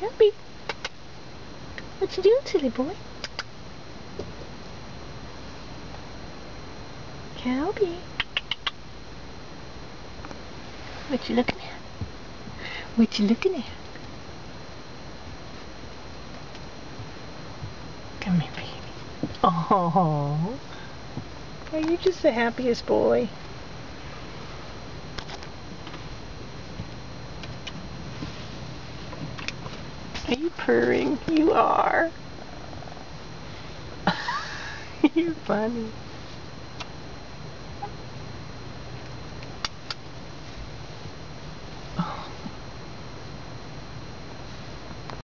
Jumpy. What you doing, silly boy? Jumpy. What you looking at? What you looking at? Come here, baby. Oh, are you just the happiest boy? Are you purring? You are. You're funny.